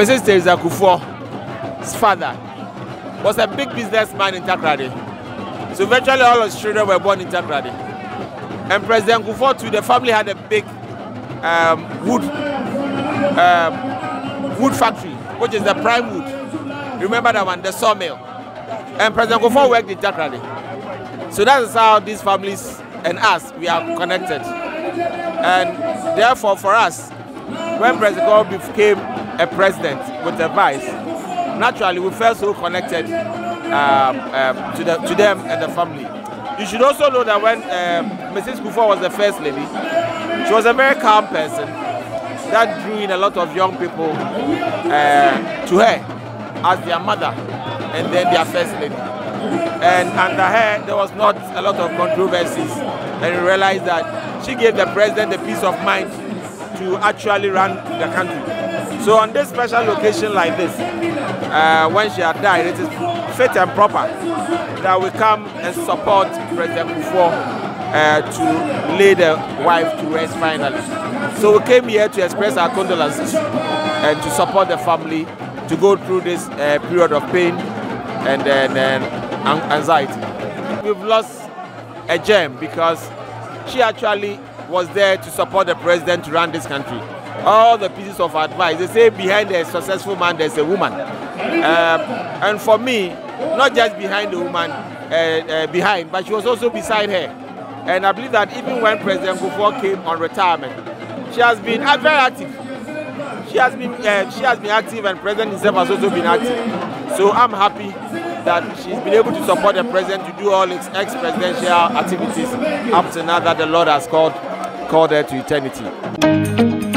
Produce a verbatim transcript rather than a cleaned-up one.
Missus Theresa Kufuor's father was a big businessman in Takoradi. So virtually all his children were born in Takoradi. And President Kufuor too, the family had a big um, wood, uh, wood factory, which is the prime wood. Remember that one, the sawmill. And President Kufuor worked in Takoradi. So that is how these families and us, we are connected. And therefore for us, when President Kufuor became a president with a vice, naturally we felt so connected um, um, to, the, to them and the family. You should also know that when um, Missus Kufuor was the first lady, she was a very calm person that drew in a lot of young people uh, to her as their mother and then their first lady. And under her, there was not a lot of controversies, and we realized that she gave the president the peace of mind to actually run the country. So on this special location like this, uh, when she had died, it is fit and proper that we come and support President Kufuor uh, to lay the wife to rest finally. So we came here to express our condolences and to support the family to go through this uh, period of pain and then uh, anxiety. We've lost a gem because she actually was there to support the president to run this country. All the pieces of advice, they say behind a successful man there's a woman. Uh, and for me, not just behind the woman, uh, uh, behind, but she was also beside her. And I believe that even when President Kufuor came on retirement, she has been uh, very active. She has been, uh, she has been active, and President himself has also been active. So I'm happy that she's been able to support the president to do all his ex-presidential activities up to now that the Lord has called called her to eternity.